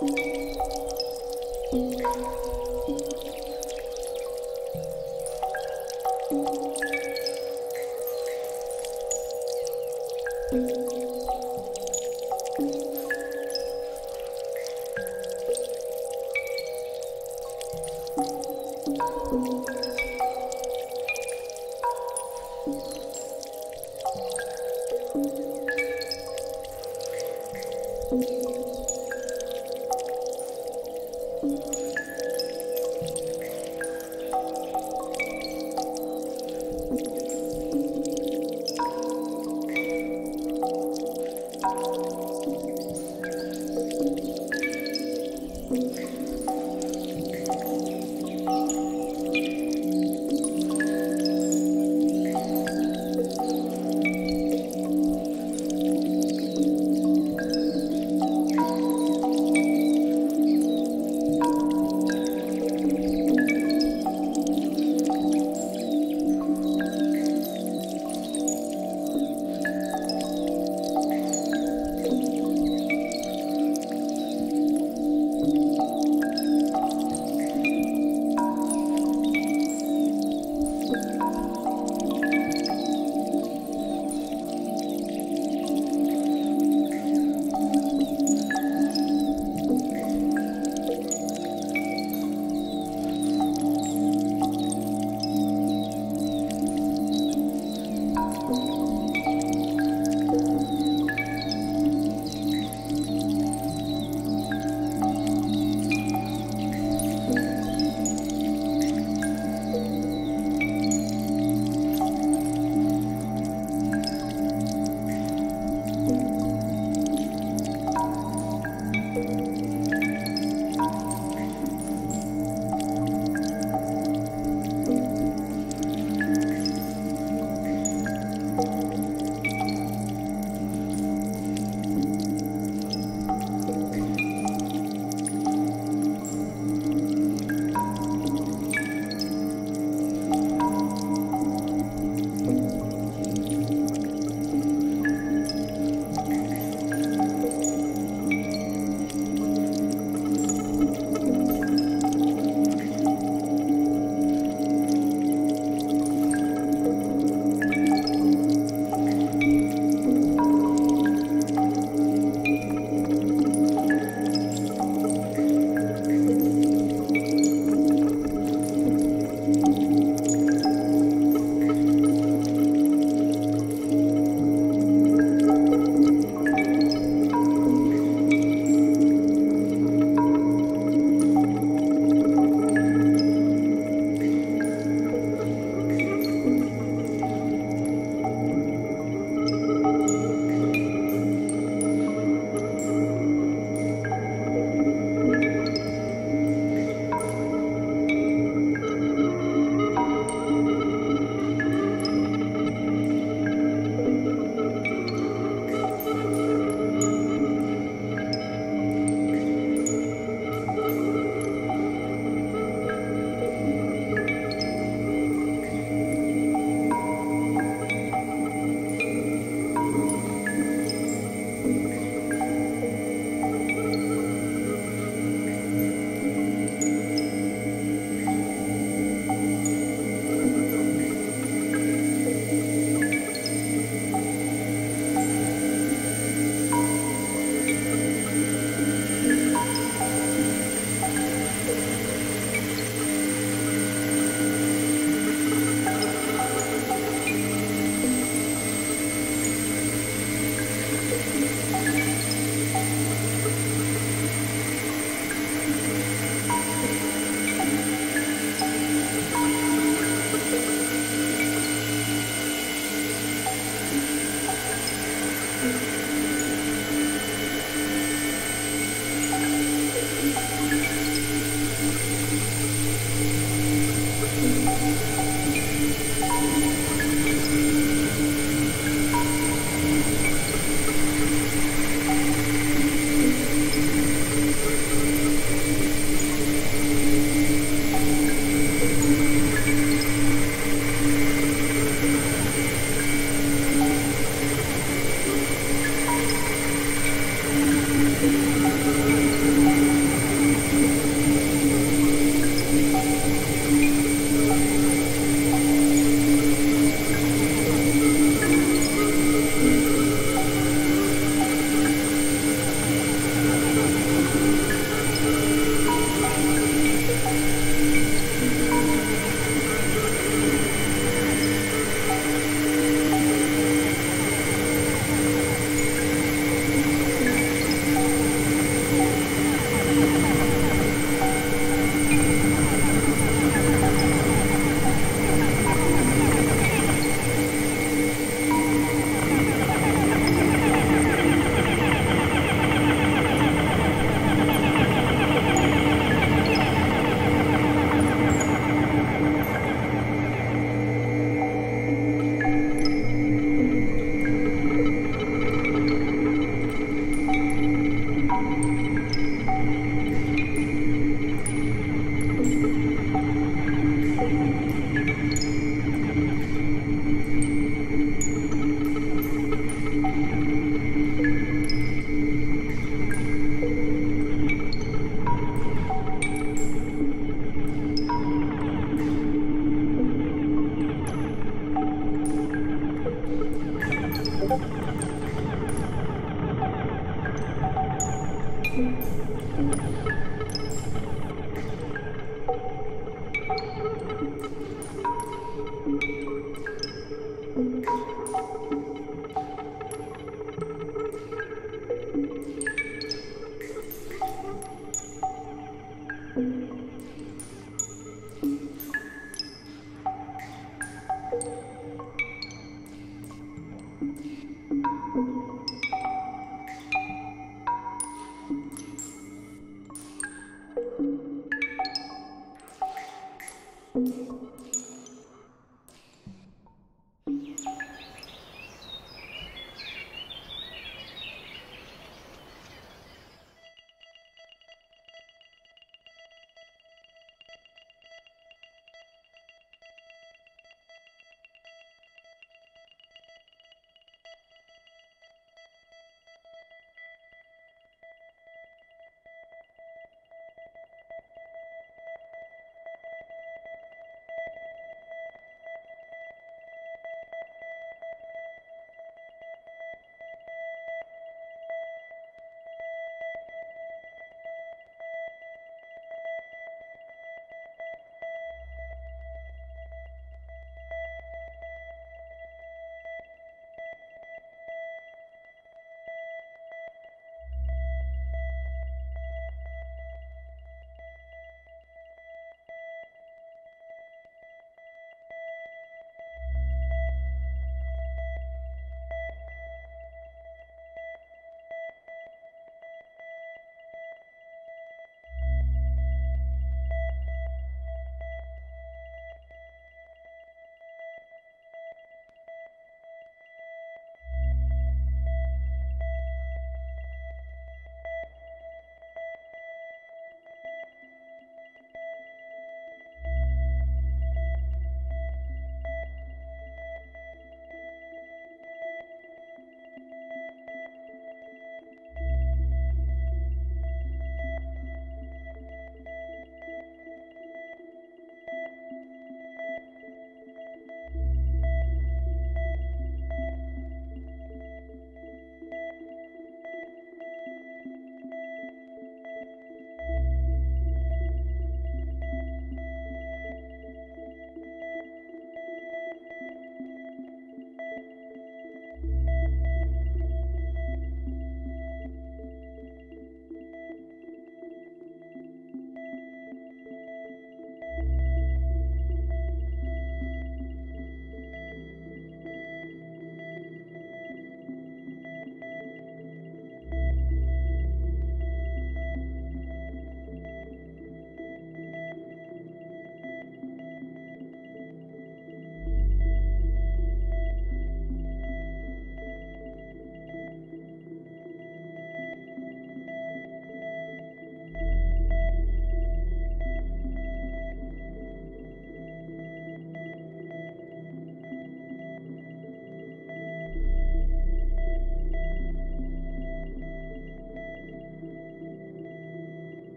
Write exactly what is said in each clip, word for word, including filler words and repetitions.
You.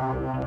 Thank you.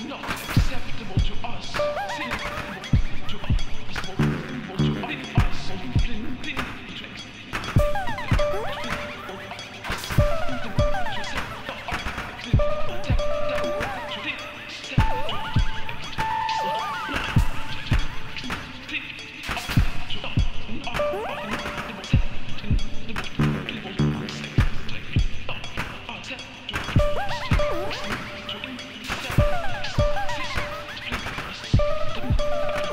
not acceptable to us. You